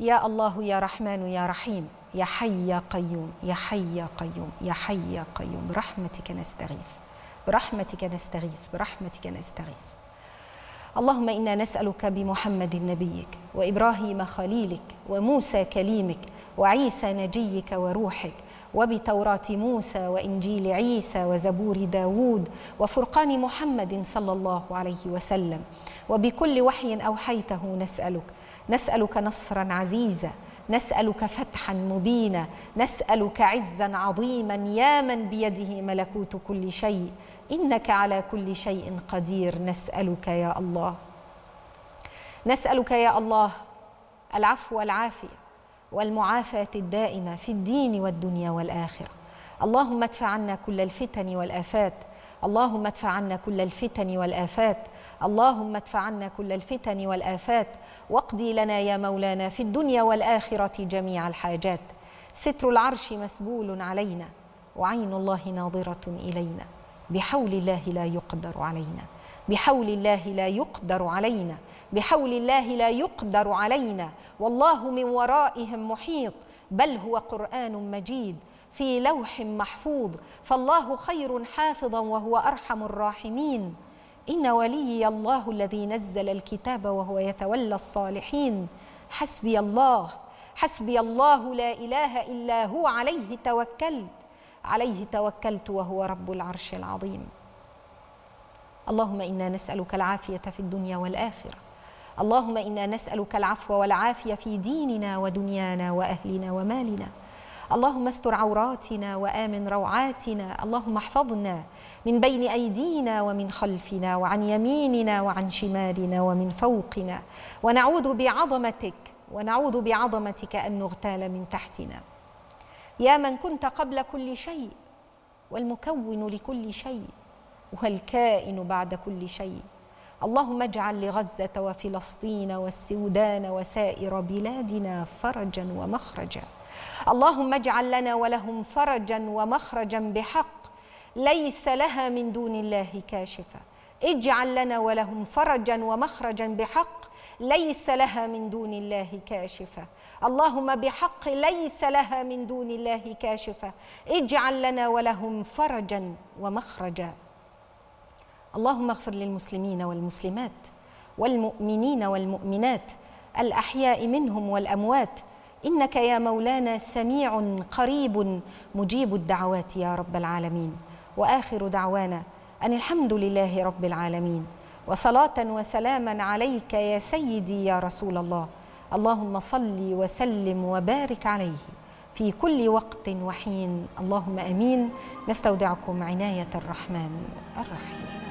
يا الله يا رحمن يا رحيم يا حي يا قيوم يا حي يا قيوم يا حي يا قيوم برحمتك نستغيث برحمتك نستغيث برحمتك نستغيث. اللهم إنا نسألك بمحمد نبيك وإبراهيم خليلك وموسى كليمك وعيسى نجيك وروحك وبتوراة موسى وإنجيل عيسى وزبور داود وفرقان محمد صلى الله عليه وسلم وبكل وحي أوحيته نسألك نصرا عزيزا، نسألك فتحا مبينا، نسألك عزا عظيما يا من بيده ملكوت كل شيء إنك على كل شيء قدير. نسألك يا الله العفو والعافية والمعافاة الدائمة في الدين والدنيا والآخرة. اللهم ادفع عنا كل الفتن والآفات، اللهم ادفع عنا كل الفتن والآفات، اللهم ادفع عنا كل الفتن والآفات، واقضي لنا يا مولانا في الدنيا والآخرة جميع الحاجات. ستر العرش مسبول علينا وعين الله ناظرة إلينا، بحول الله لا يقدر علينا، بحول الله لا يقدر علينا، بحول الله لا يقدر علينا، والله من ورائهم محيط، بل هو قرآن مجيد في لوح محفوظ، فالله خير حافظا وهو أرحم الراحمين. إن وليي الله الذي نزل الكتاب وهو يتولى الصالحين. حسبي الله لا إله إلا هو عليه توكلت وهو رب العرش العظيم. اللهم إنا نسألك العافية في الدنيا والآخرة، اللهم إنا نسألك العفو والعافية في ديننا ودنيانا وأهلنا ومالنا، اللهم استر عوراتنا وآمن روعاتنا، اللهم احفظنا من بين أيدينا ومن خلفنا وعن يميننا وعن شمالنا ومن فوقنا، ونعوذ بعظمتك أن نغتال من تحتنا. يا من كنت قبل كل شيء والمكون لكل شيء والكائن بعد كل شيء، اللهم اجعل لغزة وفلسطين والسودان وسائر بلادنا فرجا ومخرجا، اللهم اجعل لنا ولهم فرجا ومخرجا بحق، ليس لها من دون الله كاشفة. اجعل لنا ولهم فرجا ومخرجا بحق، ليس لها من دون الله كاشفة. اللهم بحق ليس لها من دون الله كاشفة، اجعل لنا ولهم فرجا ومخرجا. اللهم اغفر للمسلمين والمسلمات والمؤمنين والمؤمنات الأحياء منهم والأموات، إنك يا مولانا سميع قريب مجيب الدعوات يا رب العالمين. وآخر دعوانا أن الحمد لله رب العالمين، وصلاة وسلاما عليك يا سيدي يا رسول الله، اللهم صل وسلم وبارك عليه في كل وقت وحين. اللهم آمين. نستودعكم عناية الرحمن الرحيم.